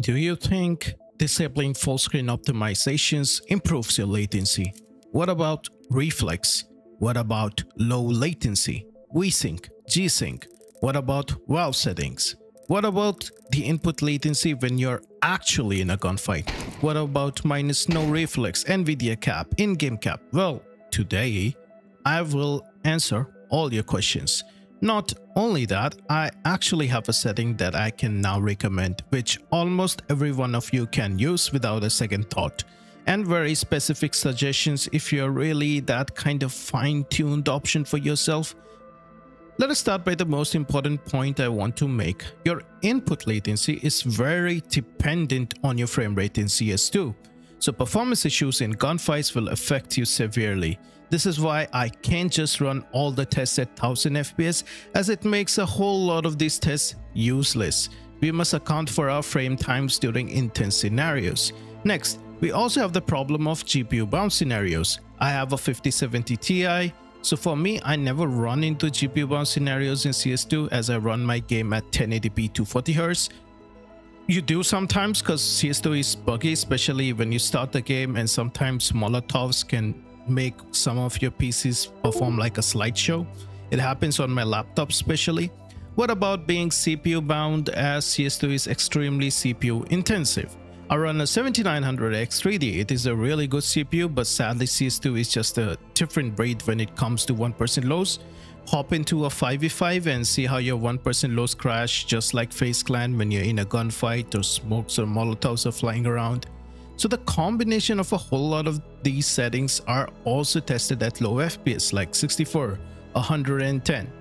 Do you think disabling full-screen optimizations improves your latency? What about Reflex? What about low latency? V-Sync, G-Sync? What about Valve settings? What about the input latency when you're actually in a gunfight? What about minus no reflex, NVIDIA cap, in-game cap? Well, today I will answer all your questions. Not only that, I actually have a setting that I can now recommend, which almost every one of you can use without a second thought, and very specific suggestions if you're really that kind of fine-tuned option for yourself. Let us start by the most important point I want to make. Your input latency is very dependent on your frame rate in CS2, so performance issues in gunfights will affect you severely. This is why I can't just run all the tests at 1000 FPS, as it makes a whole lot of these tests useless. We must account for our frame times during intense scenarios. Next, we also have the problem of GPU bound scenarios. I have a 5070 Ti. So for me, I never run into GPU bound scenarios in CS2 as I run my game at 1080p 240Hz. You do sometimes because CS2 is buggy, especially when you start the game, and sometimes Molotovs can make some of your PCs perform like a slideshow. It happens on my laptop especially. What about being CPU bound, as CS2 is extremely CPU intensive? I run a 7900X3D. It is a really good CPU, but sadly CS2 is just a different breed when it comes to 1% lows. Hop into a 5v5 and see how your 1% lows crash, just like FaZe Clan when you're in a gunfight or smokes or Molotovs are flying around. So the combination of a whole lot of these settings are also tested at low FPS like 64, 110.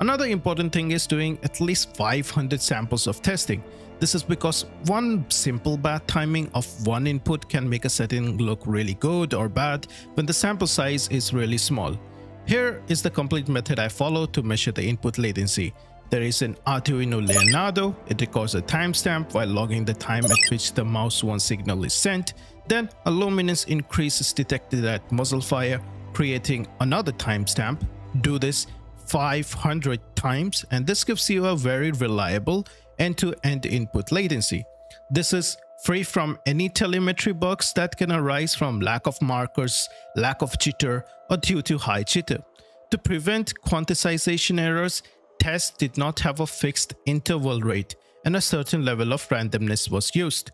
Another important thing is doing at least 500 samples of testing. This is because one simple bad timing of one input can make a setting look really good or bad when the sample size is really small. Here is the complete method I follow to measure the input latency. There is an Arduino Leonardo. It records a timestamp while logging the time at which the mouse one signal is sent. Then a luminance increase is detected at muzzle fire, creating another timestamp. Do this 500 times, and this gives you a very reliable end-to-end input latency. This is free from any telemetry bugs that can arise from lack of markers, lack of jitter, or due to high jitter. To prevent quantization errors, tests did not have a fixed interval rate, and a certain level of randomness was used.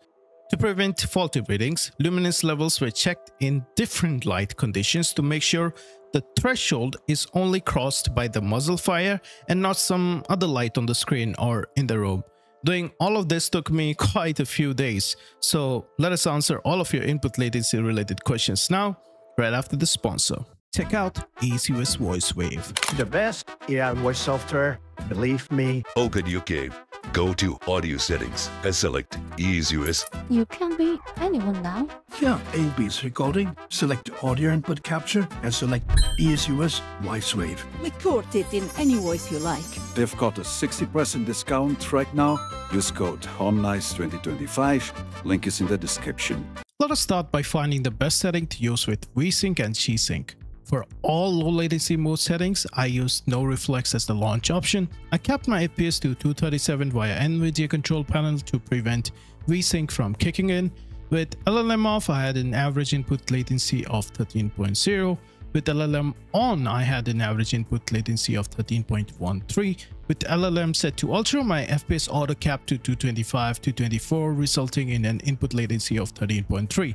To prevent faulty readings, luminance levels were checked in different light conditions to make sure the threshold is only crossed by the muzzle fire and not some other light on the screen or in the room. Doing all of this took me quite a few days, so let us answer all of your input latency related questions now, right after the sponsor. Check out EaseUS VoiceWave. The best AI voice software, believe me. Open your game. Go to audio settings and select EaseUS. You can be anyone now. Yeah, AB's recording. Select audio input capture and select EaseUS VoiceWave. Record it in any voice you like. They've got a 60% discount right now. Use code HOMNICE2025. Link is in the description. Let us start by finding the best setting to use with V-Sync and G-Sync. For all low latency mode settings, I used no reflex as the launch option. I kept my FPS to 237 via NVIDIA control panel to prevent V-Sync from kicking in. With LLM off, I had an average input latency of 13.0. With LLM on, I had an average input latency of 13.13. With LLM set to Ultra, my FPS auto capped to 225, 224, resulting in an input latency of 13.3.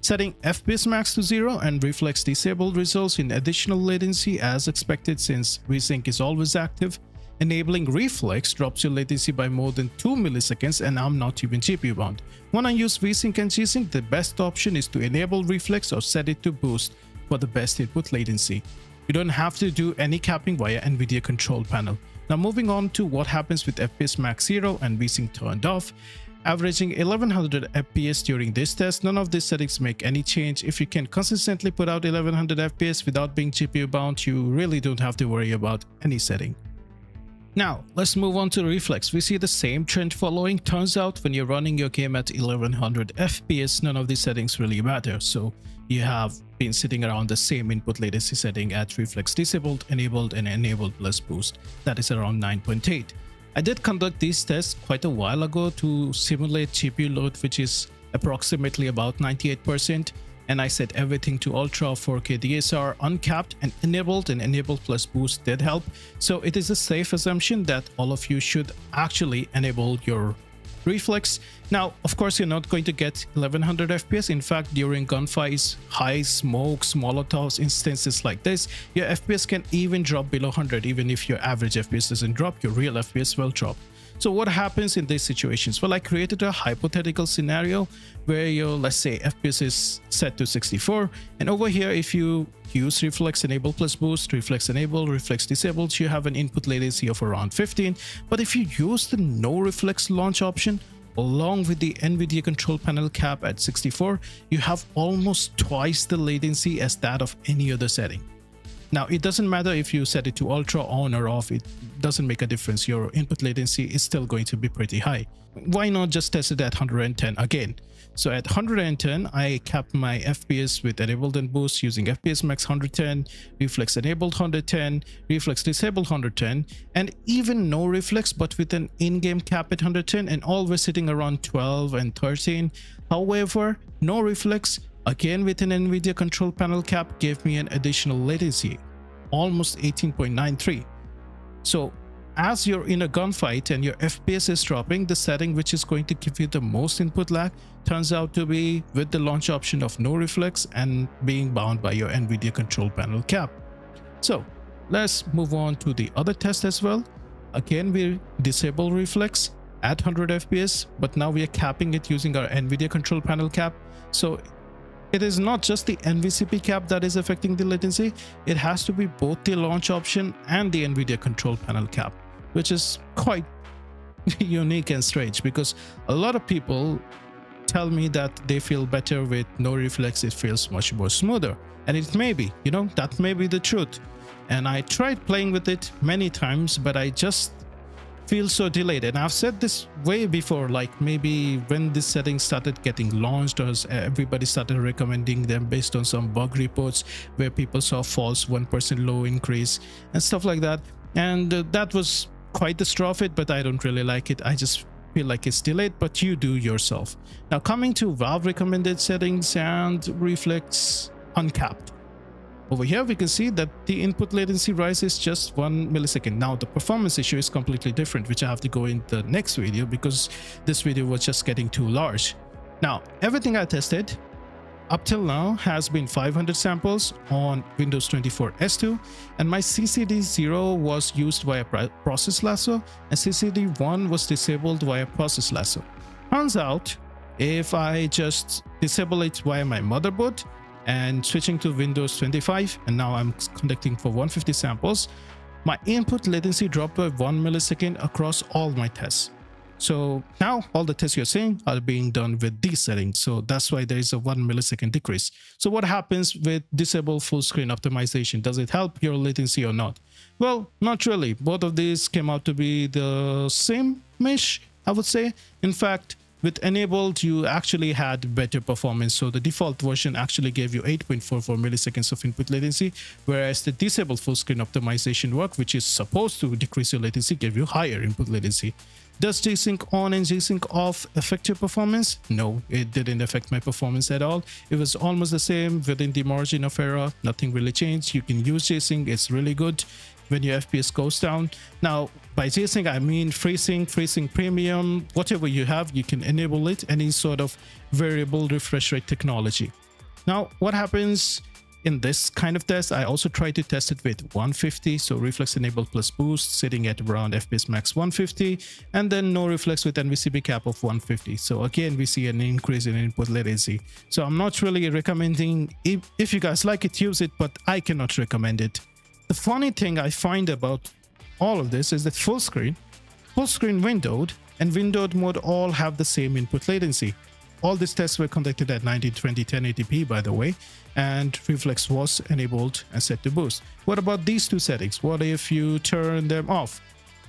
Setting FPS max to 0 and reflex disabled results in additional latency as expected, since V-Sync is always active. Enabling reflex drops your latency by more than 2 milliseconds, and I'm not even GPU bound. When I use V-Sync and G-Sync, the best option is to enable reflex or set it to boost for the best input latency. You don't have to do any capping via NVIDIA control panel. Now moving on to what happens with FPS max 0 and V-Sync turned off. Averaging 1100 FPS during this test, none of these settings make any change. If you can consistently put out 1100 FPS without being GPU bound, you really don't have to worry about any setting. Now, let's move on to reflex. We see the same trend following. Turns out when you're running your game at 1100 FPS, none of these settings really matter. So you have been sitting around the same input latency setting at reflex disabled, enabled, and enabled plus boost. That is around 9.8. I did conduct these tests quite a while ago to simulate CPU load, which is approximately about 98%, and I set everything to Ultra, 4K DSR, uncapped, and enabled, and enabled plus boost did help. So it is a safe assumption that all of you should actually enable your Reflex. Now, of course, you're not going to get 1100 FPS. In fact, during gunfights, high smokes, Molotovs, instances like this, your FPS can even drop below 100. Even if your average FPS doesn't drop, your real FPS will drop. So what happens in these situations? Well, I created a hypothetical scenario where your, let's say, FPS is set to 64. And over here, if you use Reflex Enable plus Boost, Reflex Enable, Reflex Disabled, you have an input latency of around 15. But if you use the no Reflex launch option, along with the NVIDIA control panel cap at 64, you have almost twice the latency as that of any other setting. Now, it doesn't matter if you set it to Ultra, on or off, it doesn't make a difference. Your input latency is still going to be pretty high. Why not just test it at 110 again? So at 110, I capped my FPS with enabled and boost using FPS max 110, reflex enabled 110, reflex disabled 110, and even no reflex, but with an in-game cap at 110, and all were sitting around 12 and 13. However, no reflex, again with an NVIDIA control panel cap, gave me an additional latency, almost 18.93. So as you're in a gunfight and your FPS is dropping, the setting which is going to give you the most input lag turns out to be with the launch option of no reflex and being bound by your NVIDIA control panel cap. So let's move on to the other test as well. Again, we disable reflex at 100 FPS, but now we are capping it using our NVIDIA control panel cap. So it is not just the NVCP cap that is affecting the latency, it has to be both the launch option and the NVIDIA control panel cap, which is quite unique and strange, because a lot of people tell me that they feel better with no reflex, it feels much more smoother. And it may be, you know, that may be the truth. And I tried playing with it many times, but I just feel so delayed. And I've said this way before, like maybe when this setting started getting launched, or everybody started recommending them based on some bug reports where people saw false 1% low increase and stuff like that. And that was quite the straw fit, but I don't really like it. I just feel like it's delayed, but you do yourself. Now, coming to Valve recommended settings and reflex uncapped. Over here, we can see that the input latency rise is just 1 millisecond. Now, the performance issue is completely different, which I have to go in the next video because this video was just getting too large. Now, everything I tested up till now has been 500 samples on Windows 24 S2, and my CCD0 was used via process lasso, and CCD1 was disabled via process lasso. Turns out, if I just disable it via my motherboard, and switching to Windows 25, and now I'm conducting for 150 samples, my input latency dropped by 1 millisecond across all my tests. So now all the tests you're seeing are being done with these settings. So that's why there is a 1 millisecond decrease. So what happens with disable full screen optimization? Does it help your latency or not? Well, not really. Both of these came out to be the same-ish, I would say. In fact, with enabled, you actually had better performance. So the default version actually gave you 8.44 milliseconds of input latency, whereas the disabled full screen optimization work, which is supposed to decrease your latency, gave you higher input latency. Does G-Sync on and G-Sync off affect your performance? No, it didn't affect my performance at all. It was almost the same within the margin of error. Nothing really changed. You can use G-Sync. It's really good when your FPS goes down. Now, by G-Sync, I mean FreeSync, FreeSync Premium, whatever you have, you can enable it, any sort of variable refresh rate technology. Now, what happens in this kind of test? I also tried to test it with 150, so reflex enabled plus boost sitting at around FPS max 150, and then no reflex with NVCP cap of 150. So again, we see an increase in input latency. So I'm not really recommending, if you guys like it, use it, but I cannot recommend it. The funny thing I find about all of this is that full screen windowed, and windowed mode all have the same input latency. All these tests were conducted at 1920 1080p, by the way, and reflex was enabled and set to boost. What about these two settings? What if you turn them off?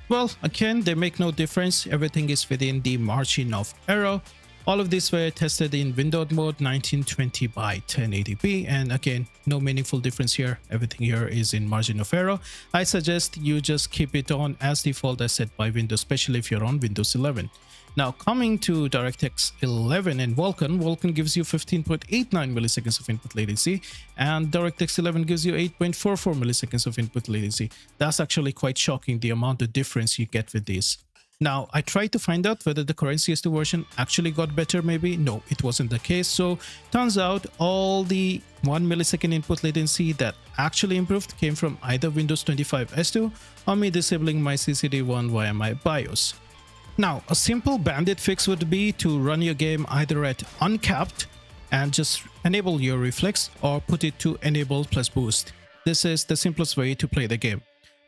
Well, again, they make no difference. Everything is within the margin of error. All of these were tested in windowed mode, 1920 by 1080p. And again, no meaningful difference here. Everything here is in margin of error. I suggest you just keep it on as default as set by Windows, especially if you're on Windows 11. Now coming to DirectX 11 and Vulkan, Vulkan gives you 15.89 milliseconds of input latency, and DirectX 11 gives you 8.44 milliseconds of input latency. That's actually quite shocking, the amount of difference you get with these. Now, I tried to find out whether the current CS2 version actually got better, maybe. No, it wasn't the case. So turns out all the 1 millisecond input latency that actually improved came from either Windows 25 S2 or me disabling my CCD1 via my BIOS. Now, a simple bandit fix would be to run your game either at uncapped and just enable your reflex, or put it to enable plus boost. This is the simplest way to play the game.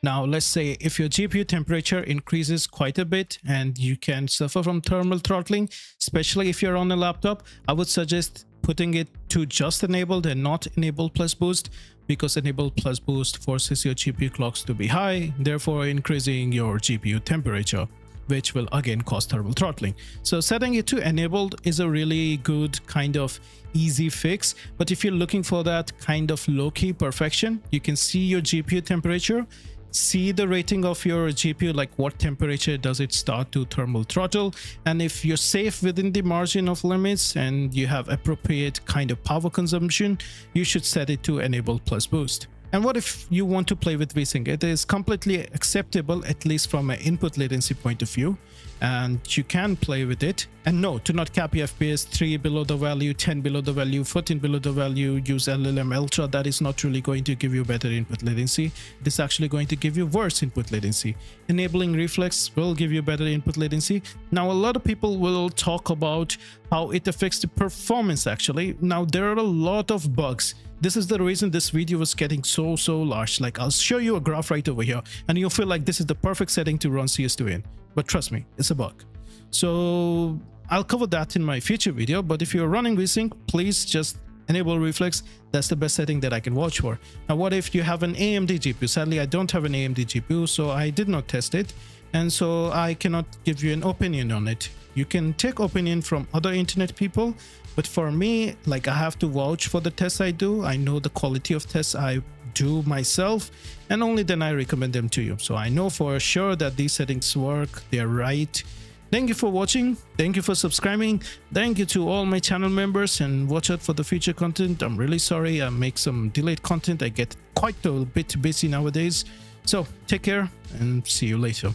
Now, let's say if your GPU temperature increases quite a bit and you can suffer from thermal throttling, especially if you're on a laptop, I would suggest putting it to just enabled and not enabled plus boost, because enabled plus boost forces your GPU clocks to be high, therefore increasing your GPU temperature, which will again cause thermal throttling. So setting it to enabled is a really good kind of easy fix. But if you're looking for that kind of low-key perfection, you can see your GPU temperature, see the rating of your GPU, like what temperature does it start to thermal throttle, and if you're safe within the margin of limits and you have appropriate kind of power consumption, you should set it to enable plus boost. And what if you want to play with VSync? It is completely acceptable, at least from an input latency point of view, and you can play with it. And no, do not cap your FPS 3 below the value, 10 below the value, 14 below the value, use LLM Ultra. That is not really going to give you better input latency. It is actually going to give you worse input latency. Enabling reflex will give you better input latency. Now, a lot of people will talk about how it affects the performance actually. Now, there are a lot of bugs. This is the reason this video was getting so large. Like, I'll show you a graph right over here and you'll feel like this is the perfect setting to run CS2 in. But trust me, it's a bug. So I'll cover that in my future video. But if you're running VSync, please just enable reflex. That's the best setting that I can watch for. Now, what if you have an AMD GPU? Sadly, I don't have an AMD GPU, so I did not test it. And so I cannot give you an opinion on it. You can take opinion from other internet people, but for me, like, I have to vouch for the tests I do. I know the quality of tests I do myself, and only then I recommend them to you. So I know for sure that these settings work, they're right. Thank you for watching. Thank you for subscribing. Thank you to all my channel members, and watch out for the future content. I'm really sorry I make some delayed content. I get quite a bit busy nowadays. So take care and see you later.